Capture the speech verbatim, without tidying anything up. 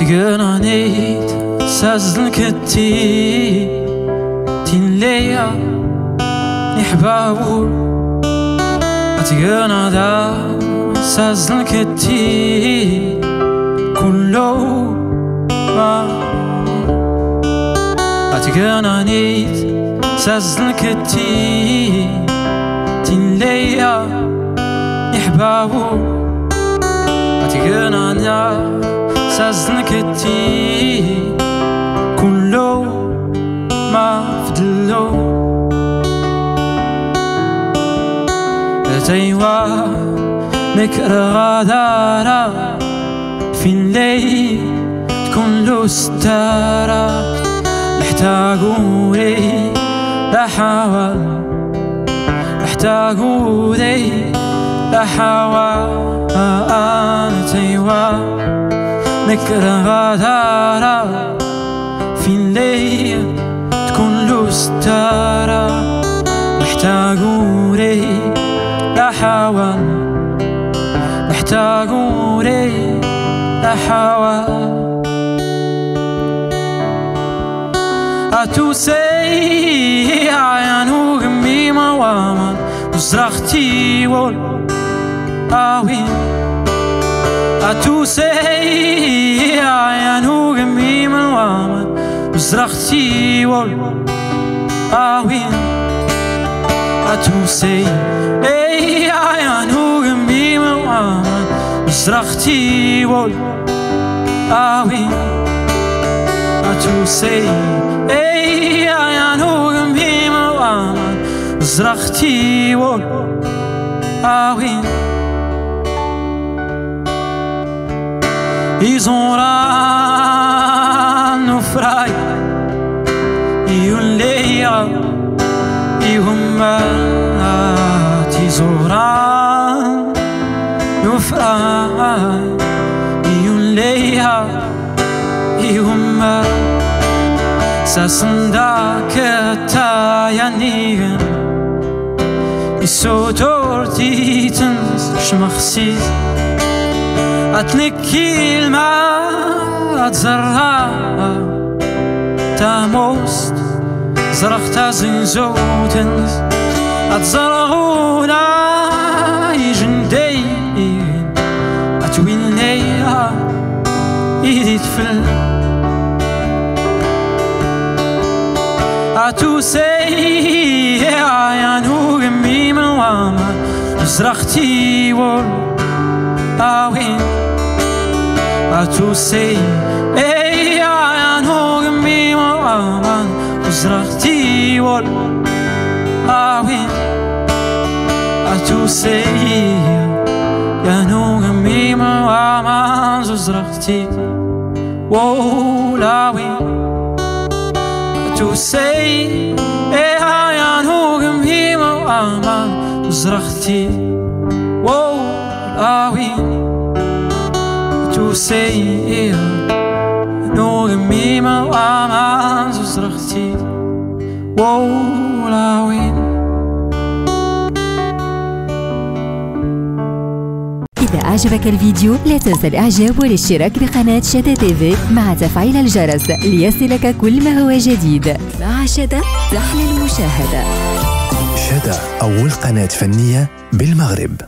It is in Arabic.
سجنانيت سازن كتي تنليا نحبابو أتجنا دا سازن كتي كله ما أتجنانيت سازن كتي تنليا نحبابو أتجنا دا سازن كتي كله ما فدلو أتيوا مكرغة دارة في الليل تكون له ستارة نحتاجو لي لحوال نحتاجو لي لحوال أتيوا نكرة دارة في الليل تكون له ستارة نحتاجو لي لحوال نحتاجو لي لحوال أتوسي عيانو جنبي مواما وزرختي وول أوين أتوسي عيانو جنبي من وامن وزرختي وال أوين أتوسي عيانو جنبي من وامن وزرختي وال أوين أتوسي عيانو جنبي من وامن وزرختي وال أوين يزوران نفراي يوليا يهمات يزوران نفراي يوليا يهمات ساسندك تايانيغن يسوتور تيتنس شمخسيز أتنكي الماء أتزرع تاموست زرخت زنزوتن أتزرعونا يجندين أتوينيها يديت فل أتوسيها يانو جمي من واما زرختي ول أوين أتوسي أي عيانو جنبي مواما وزرختي وال أوين أتوسي عيانو جنبي مواما وزرختي وال أوين أتوسي أي عيانو جنبي مواما وزرختي وال أوين توسي نور ميما وعمان زرختي وولا وين إذا أعجبك الفيديو لا تنسى الإعجاب والاشتراك بقناة شتا تيفي مع تفعيل الجرس ليصلك كل ما هو جديد. مع شتا تحلى المشاهدة. شتا أول قناة فنية بالمغرب.